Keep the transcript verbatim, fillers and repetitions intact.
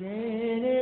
Shane